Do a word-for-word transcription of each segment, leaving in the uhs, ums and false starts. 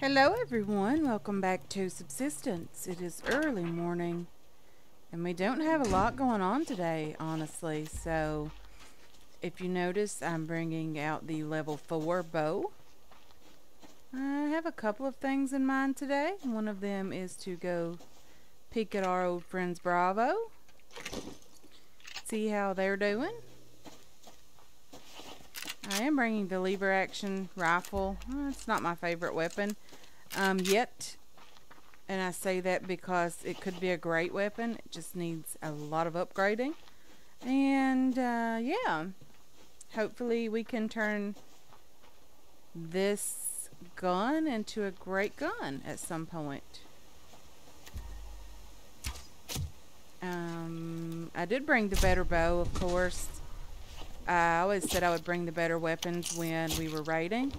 Hello everyone, welcome back to Subsistence. It is early morning and we don't have a lot going on today, honestly. So if you notice, I'm bringing out the level four bow. I have a couple of things in mind today. One of them is to go peek at our old friends Bravo, see how they're doing. I am bringing the lever action rifle. Uh, it's not my favorite weapon um, yet, and I say that because it could be a great weapon. It just needs a lot of upgrading, and uh, yeah, hopefully we can turn this gun into a great gun at some point. Um, I did bring the better bow, of course. I always said I would bring the better weapons when we were raiding,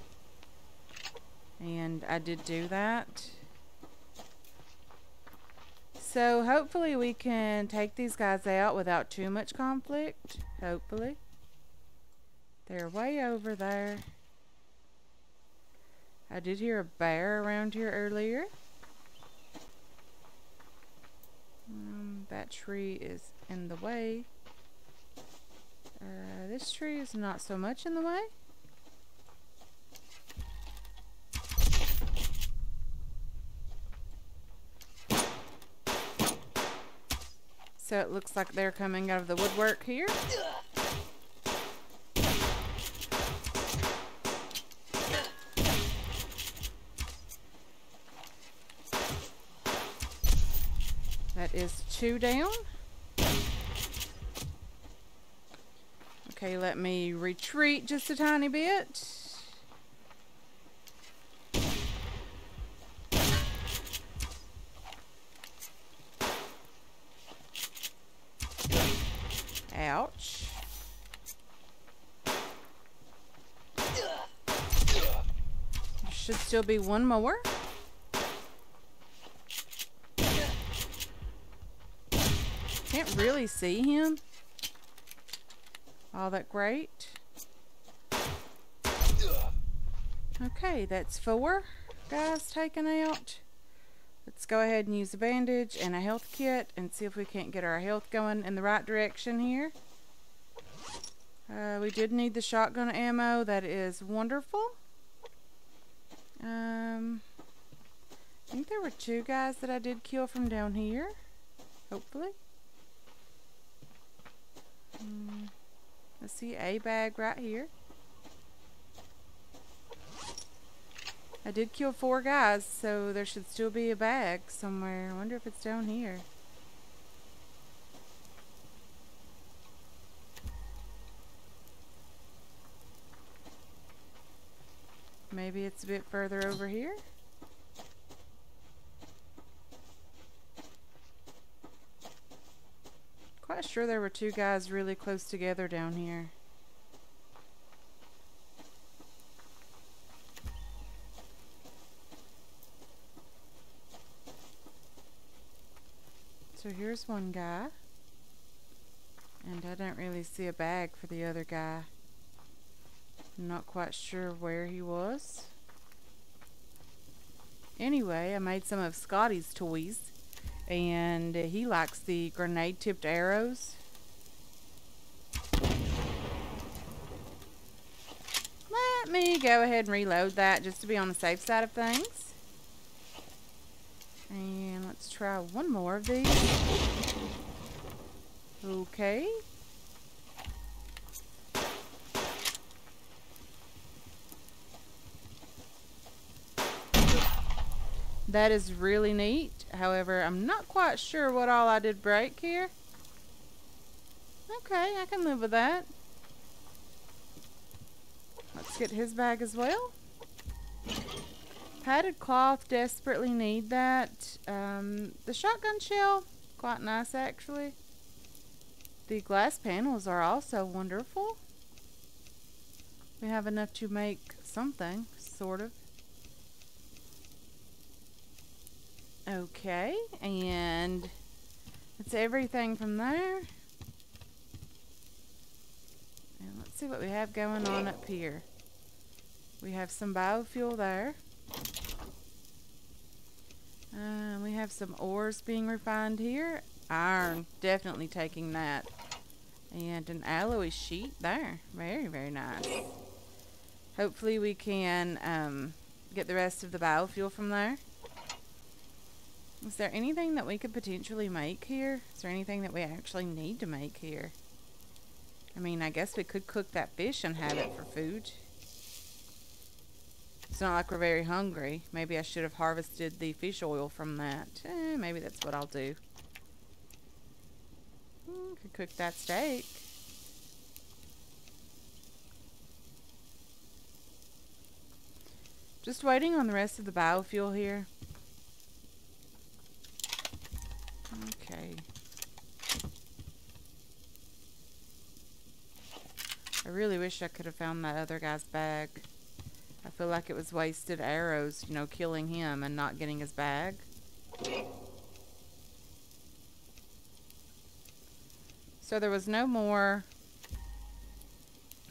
and I did do that. So hopefully we can take these guys out without too much conflict. Hopefully. They're way over there. I did hear a bear around here earlier. Um, that tree is in the way. Uh, this tree is not so much in the way. So it looks like they're coming out of the woodwork here. That is two down. Okay, let me retreat just a tiny bit. Ouch. There should still be one more. Can't really see him. All that great. Okay, that's four guys taken out. Let's go ahead and use a bandage and a health kit and see if we can't get our health going in the right direction here. Uh, we did need the shotgun ammo. That is wonderful. Um, I think there were two guys that I did kill from down here. Hopefully. Um, I see a bag right here. I did kill four guys, so there should still be a bag somewhere. I wonder if it's down here. Maybe it's a bit further over here. Quite sure there were two guys really close together down here. So here's one guy, and I don't really see a bag for the other guy. I'm not quite sure where he was. Anyway, I made some of Scotty's toys, and he likes the grenade tipped arrows. Let me go ahead and reload that just to be on the safe side of things, and let's try one more of these. Okay, that is really neat. However, I'm not quite sure what all I did break here. Okay, I can live with that. Let's get his bag as well. Padded cloth, desperately need that. Um, the shotgun shell, quite nice actually. The glass panels are also wonderful. We have enough to make something, sort of. Okay, and that's everything from there. And let's see what we have going on up here. We have some biofuel there. Um, we have some ores being refined here. Iron, definitely taking that. And an alloy sheet there. Very, very nice. Hopefully we can um, get the rest of the biofuel from there. Is there anything that we could potentially make here? Is there anything that we actually need to make here? I mean, I guess we could cook that fish and have it for food. It's not like we're very hungry. Maybe I should have harvested the fish oil from that. Eh, maybe that's what I'll do. Mm, could cook that steak. Just waiting on the rest of the biofuel here. Okay. I really wish I could have found that other guy's bag. I feel like it was wasted arrows, you know, killing him and not getting his bag. So there was no more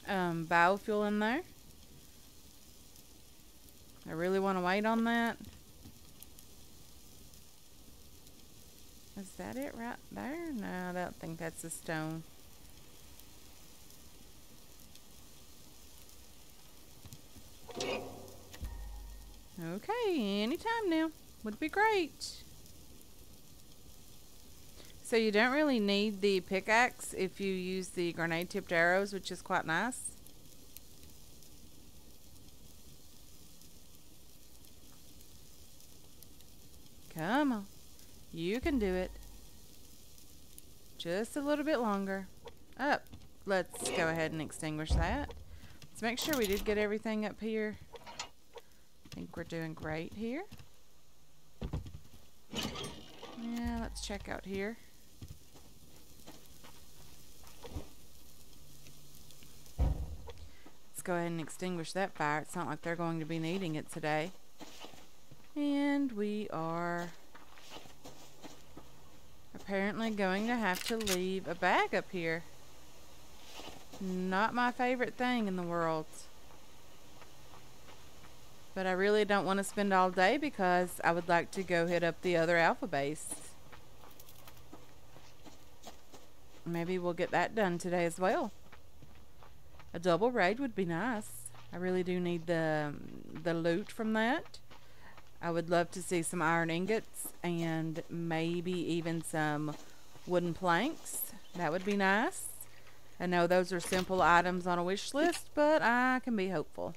um, biofuel in there. I really want to wait on that. Is that it right there? No, I don't think that's a stone. Okay, anytime now would be great. So you don't really need the pickaxe if you use the grenade tipped arrows, which is quite nice. Come on. You can do it. Just a little bit longer. Up. Let's go ahead and extinguish that. Let's make sure we did get everything up here. I think we're doing great here. Yeah, let's check out here. Let's go ahead and extinguish that fire. It's not like they're going to be needing it today. And we are apparently going to have to leave a bag up here. Not my favorite thing in the world. But I really don't want to spend all day because I would like to go hit up the other alpha base. Maybe we'll get that done today as well. A double raid would be nice. I really do need the, the loot from that. I would love to see some iron ingots and maybe even some wooden planks. That would be nice. I know those are simple items on a wish list, but I can be hopeful.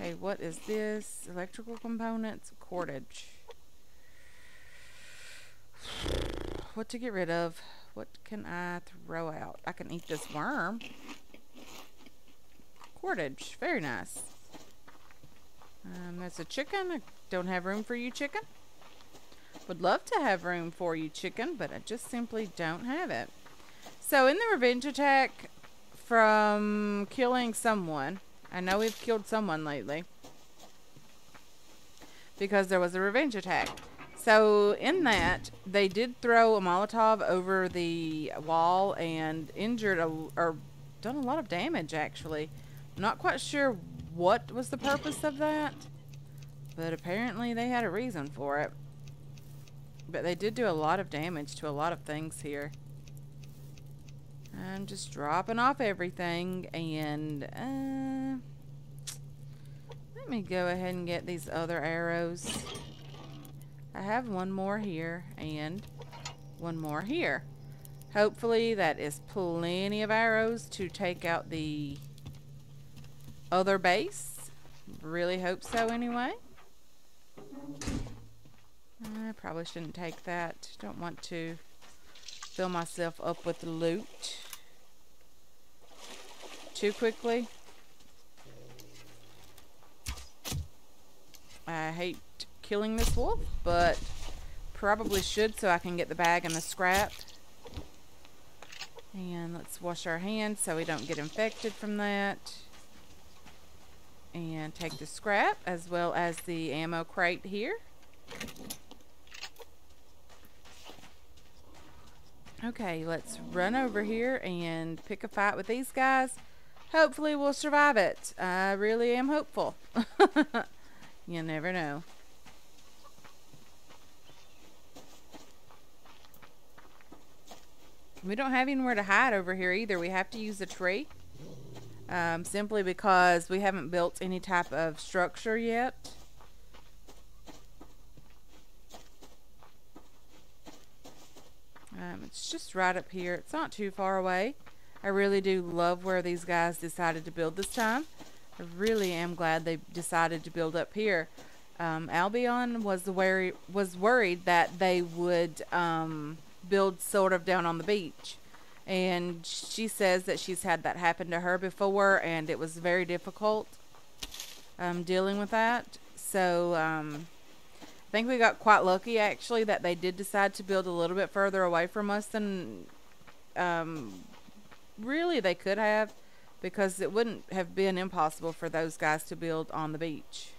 Okay, what is this? Electrical components, cordage. What to get rid of? What can I throw out? I can eat this worm. Cordage, very nice. Um, that's a chicken. I don't have room for you, chicken. Would love to have room for you, chicken, but I just simply don't have it. So in the revenge attack from killing someone, I know we've killed someone lately because there was a revenge attack. So in that, they did throw a Molotov over the wall and injured a, or done a lot of damage, actually. I'm not quite sure what was the purpose of that, but apparently they had a reason for it. But they did do a lot of damage to a lot of things here. I'm just dropping off everything, and uh, let me go ahead and get these other arrows. I have one more here and one more here. Hopefully that is plenty of arrows to take out the other base. Really hope so anyway. I probably shouldn't take that. Don't want to fill myself up with loot too quickly. I hate killing this wolf, but probably should so I can get the bag and the scrap. And let's wash our hands so we don't get infected from that. And take the scrap as well as the ammo crate here. Okay, let's run over here and pick a fight with these guys. Hopefully we'll survive it. I really am hopeful. You never know. We don't have anywhere to hide over here either. We have to use the tree. Um, simply because we haven't built any type of structure yet. Um, it's just right up here. It's not too far away. I really do love where these guys decided to build this time. I really am glad they decided to build up here. Um, Albion was wary, was worried that they would um, build sort of down on the beach. And she says that she's had that happen to her before, and it was very difficult um, dealing with that. So um, I think we got quite lucky, actually, that they did decide to build a little bit further away from us than um, really they could have, because it wouldn't have been impossible for those guys to build on the beach.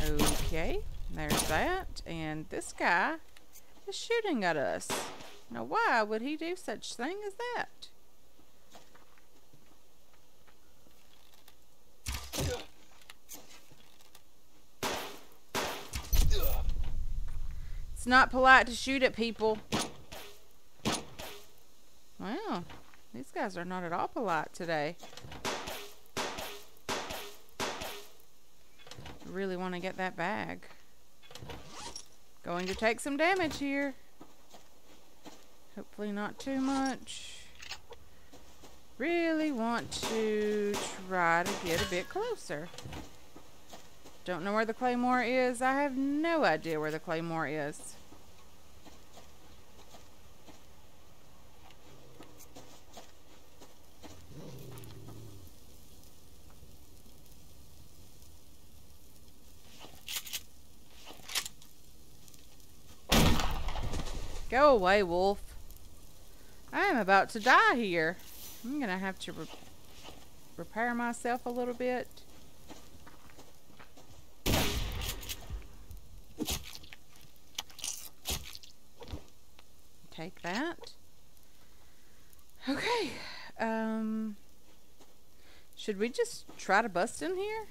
Okay, there's that. And this guy is shooting at us. Now why would he do such thing as that? It's not polite to shoot at people. Wow, these guys are not at all polite today. Really want to get that bag. Going to take some damage here. Hopefully not too much. Really want to try to get a bit closer. Don't know where the claymore is. I have no idea where the claymore is. Go away, wolf. I am about to die here. I'm gonna have to re repair myself a little bit. Take that. Okay. Um, should we just try to bust in here?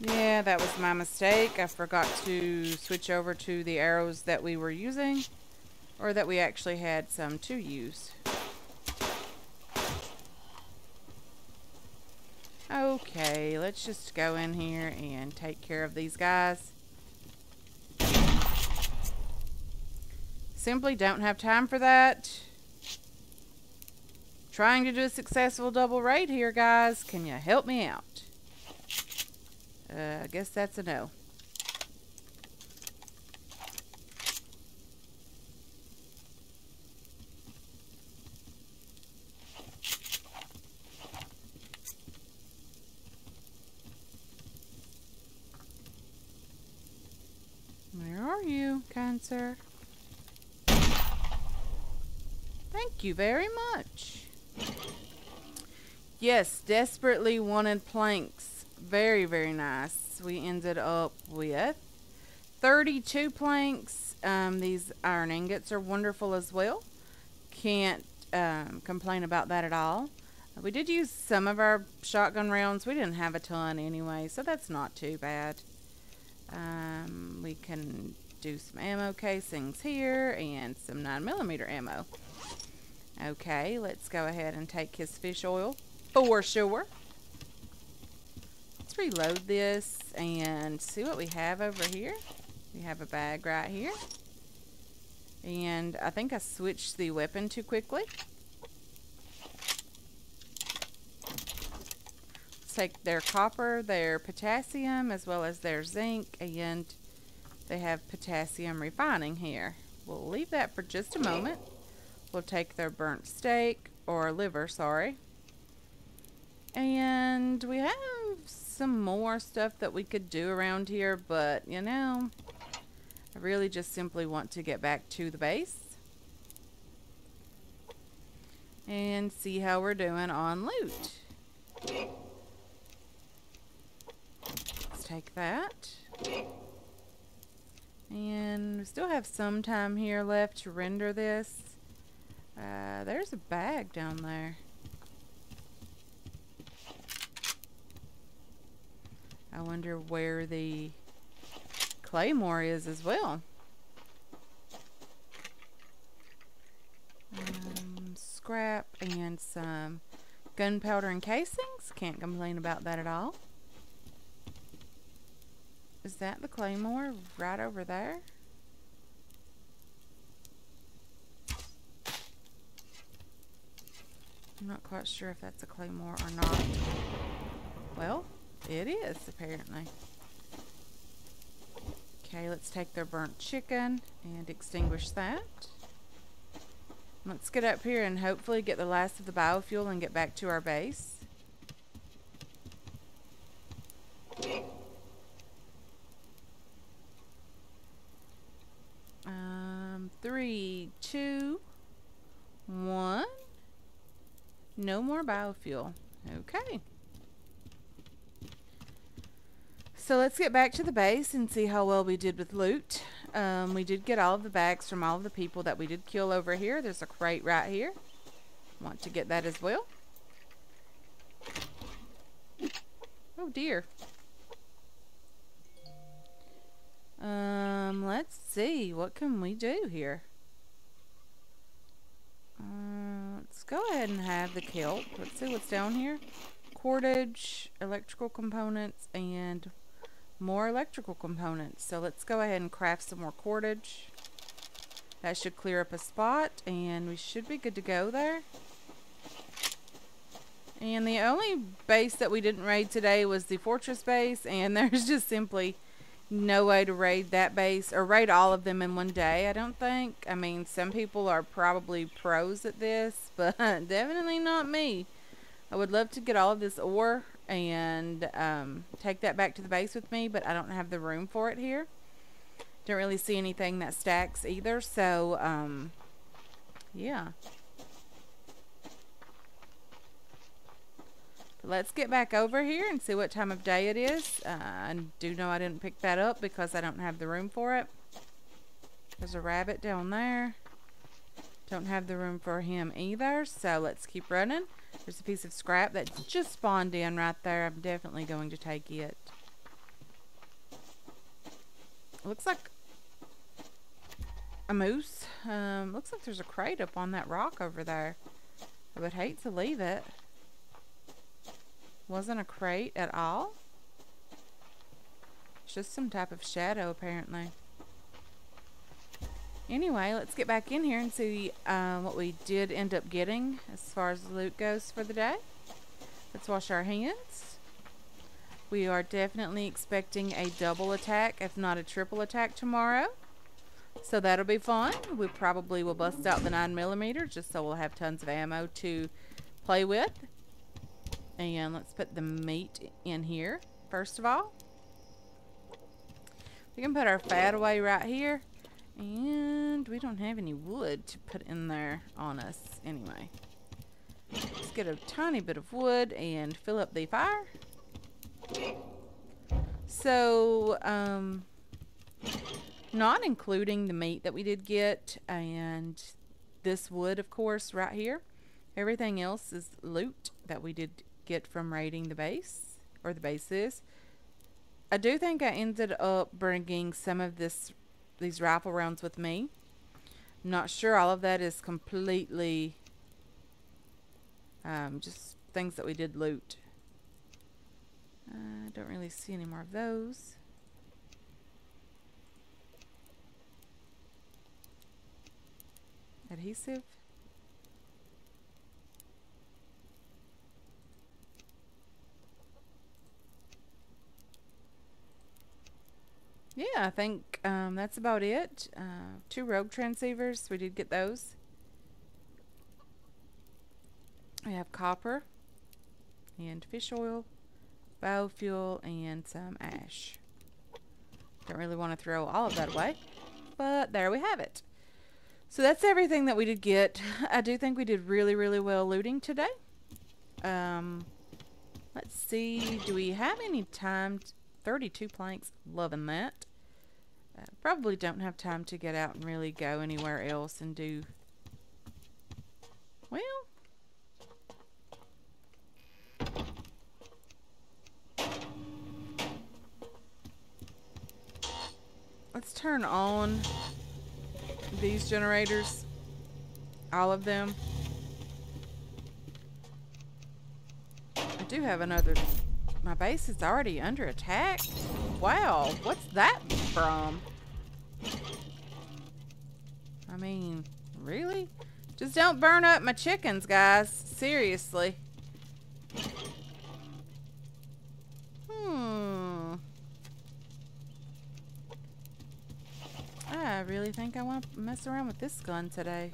Yeah, that was my mistake. I forgot to switch over to the arrows that we were using, or that we actually had some to use. Okay, let's just go in here and take care of these guys. Simply don't have time for that. Trying to do a successful double raid here, guys. Can you help me out? Uh, I guess that's a no. Where are you, kind sir? Thank you very much. Yes, desperately wanted planks. Very, very nice. We ended up with thirty-two planks. Um, these iron ingots are wonderful as well. Can't um, complain about that at all. We did use some of our shotgun rounds. We didn't have a ton anyway, so that's not too bad. Um, we can do some ammo casings here and some nine millimeter ammo. Okay, let's go ahead and take his fish oil for sure. Reload this and see what we have over here. We have a bag right here, and I think I switched the weapon too quickly. Let's take their copper, their potassium, as well as their zinc, and they have potassium refining here. We'll leave that for just a moment. We'll take their burnt steak, or liver, sorry. And we have some more stuff that we could do around here, but you know, I really just simply want to get back to the base. and see how we're doing on loot. Let's take that. And we still have some time here left to render this. Uh, there's a bag down there. I wonder where the claymore is as well. Um, scrap and some gunpowder and casings. Can't complain about that at all. Is that the claymore right over there? I'm not quite sure if that's a claymore or not. Well, it is apparently. Okay, let's take their burnt chicken and extinguish that. Let's get up here and hopefully get the last of the biofuel and get back to our base. Um, three, two, one. No more biofuel. Okay. So let's get back to the base and see how well we did with loot. Um, we did get all of the bags from all of the people that we did kill over here. There's a crate right here. Want to get that as well. Oh dear. Um, let's see. What can we do here? Uh, let's go ahead and have the kelp. Let's see what's down here. Cordage, electrical components, and more electrical components. So let's go ahead and craft some more cordage. That should clear up a spot and we should be good to go there. And the only base that we didn't raid today was the fortress base, and there's just simply no way to raid that base or raid all of them in one day, I don't think. I mean, some people are probably pros at this, but definitely not me. I would love to get all of this ore and um, take that back to the base with me, but I don't have the room for it here. Don't really see anything that stacks either, so um, yeah. But let's get back over here and see what time of day it is. Uh, I do know I didn't pick that up because I don't have the room for it. There's a rabbit down there. Don't have the room for him either, so let's keep running. There's a piece of scrap that just spawned in right there. I'm definitely going to take it. Looks like a moose. Um, looks like there's a crate up on that rock over there. I would hate to leave it. Wasn't a crate at all. It's just some type of shadow apparently. Anyway, let's get back in here and see uh, what we did end up getting as far as the loot goes for the day. Let's wash our hands. We are definitely expecting a double attack, if not a triple attack tomorrow. So that'll be fun. We probably will bust out the nine millimeter just so we'll have tons of ammo to play with. And let's put the meat in here, first of all. We can put our fat away right here. And we don't have any wood to put in there on us anyway. Let's get a tiny bit of wood and fill up the fire. So, um, not including the meat that we did get and this wood, of course, right here. Everything else is loot that we did get from raiding the base, or the bases. I do think I ended up bringing some of this these rifle rounds with me. I'm not sure all of that is completely um, just things that we did loot. I uh, don't really see any more of those. Adhesive. Yeah, I think um, that's about it. Uh, two rogue transceivers, we did get those. We have copper and fish oil, biofuel, and some ash. Don't really want to throw all of that away, but there we have it. So that's everything that we did get. I do think we did really, really well looting today. Um, let's see. Do we have any time? thirty-two planks. Loving that. Uh, probably don't have time to get out and really go anywhere else and do... Well... Let's turn on these generators, all of them. I do have another. My base is already under attack. Wow, what's that from? I mean, really? Just don't burn up my chickens, guys. Seriously. I really think I want to mess around with this gun today.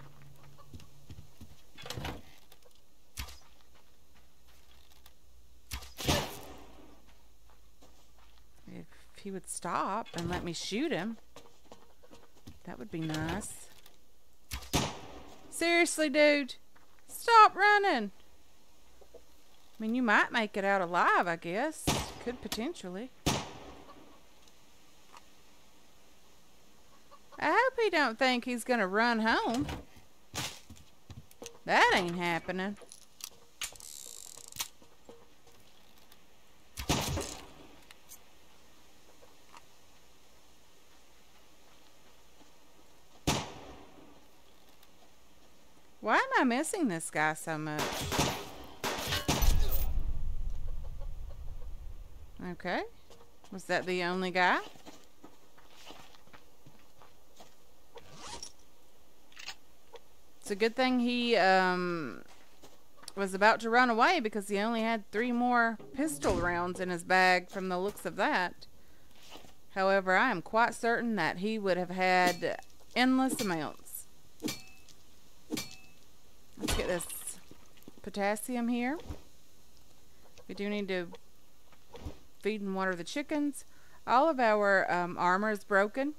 If he would stop and let me shoot him, that would be nice. Seriously, dude, stop running. I mean, you might make it out alive, I guess. Could potentially. I hope he don't think he's gonna run home. That ain't happening. Why am I missing this guy so much? Okay. Was that the only guy? It's a good thing he um, was about to run away because he only had three more pistol rounds in his bag from the looks of that. However, I am quite certain that he would have had endless amounts. Let's get this potassium here. We do need to feed and water the chickens. All of our um, armor is broken.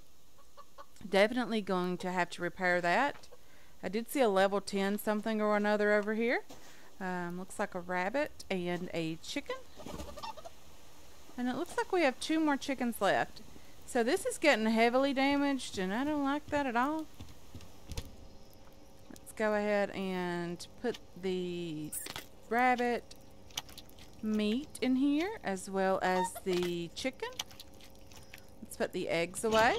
Definitely going to have to repair that. I did see a level ten something or another over here. Um, looks like a rabbit and a chicken. And it looks like we have two more chickens left. So this is getting heavily damaged and I don't like that at all. Let's go ahead and put the rabbit meat in here as well as the chicken. Let's put the eggs away.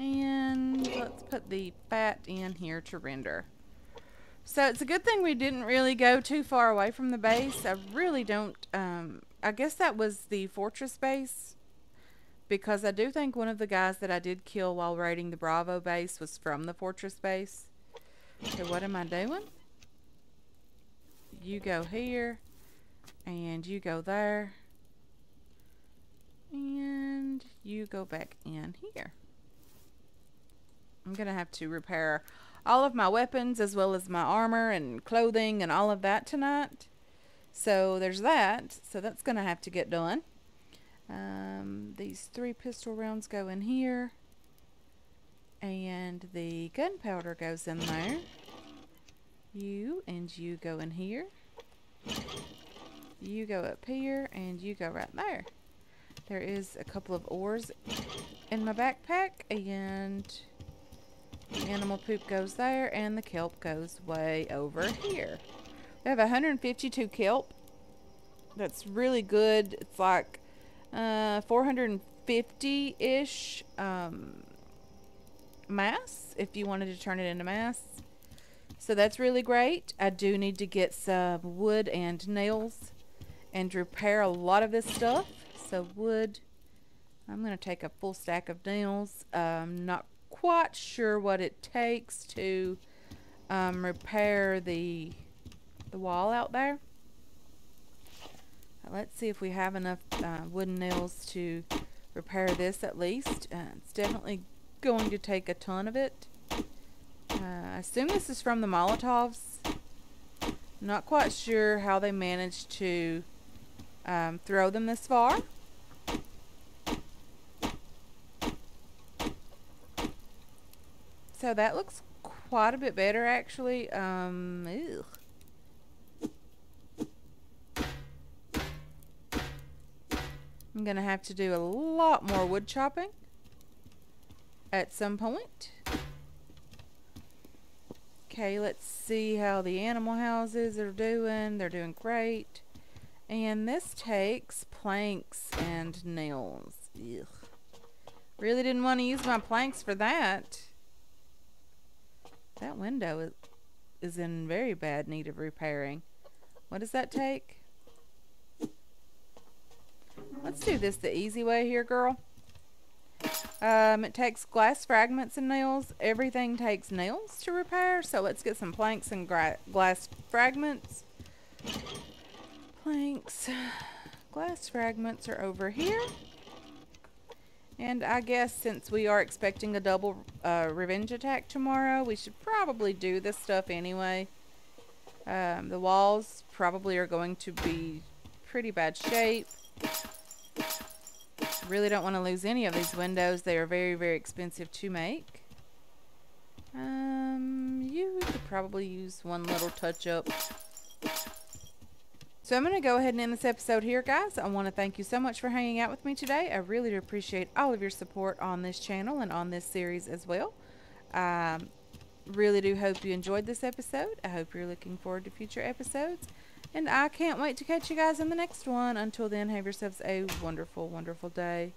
And let's put the fat in here to render. So it's a good thing we didn't really go too far away from the base. I really don't, um, I guess that was the fortress base, because I do think one of the guys that I did kill while raiding the Bravo base was from the fortress base. So what am I doing? You go here, and you go there, and you go back in here. I'm gonna have to repair all of my weapons as well as my armor and clothing and all of that tonight. So there's that. So that's gonna have to get done. Um, these three pistol rounds go in here. And the gunpowder goes in there. You and you go in here. You go up here and you go right there. There is a couple of ores in my backpack and... The animal poop goes there, and the kelp goes way over here. We have one hundred fifty-two kelp. That's really good. It's like uh, four hundred fifty-ish um, mass, if you wanted to turn it into mass. So that's really great. I do need to get some wood and nails and repair a lot of this stuff. So wood, I'm going to take a full stack of nails. Um, not quite sure what it takes to um, repair the the wall out there. Let's see if we have enough uh, wooden nails to repair this at least. Uh, it's definitely going to take a ton of it. Uh, I assume this is from the Molotovs. Not quite sure how they managed to um, throw them this far. So that looks quite a bit better, actually. Um, ew. I'm gonna have to do a lot more wood chopping at some point. Okay, let's see how the animal houses are doing. They're doing great. And this takes planks and nails. Ugh. Really didn't want to use my planks for that. That window is, is in very bad need of repairing. What does that take? Let's do this the easy way here, girl. Um, it takes glass fragments and nails. Everything takes nails to repair, so let's get some planks and glass fragments. Planks. Glass fragments are over here. And I guess since we are expecting a double uh, revenge attack tomorrow, we should probably do this stuff anyway. Um, the walls probably are going to be pretty bad shape. Really don't want to lose any of these windows. They are very, very expensive to make. Um, you could probably use one little touch-up. So I'm going to go ahead and end this episode here, guys. I want to thank you so much for hanging out with me today. I really do appreciate all of your support on this channel and on this series as well. Um, really do hope you enjoyed this episode. I hope you're looking forward to future episodes. And I can't wait to catch you guys in the next one. Until then, have yourselves a wonderful, wonderful day.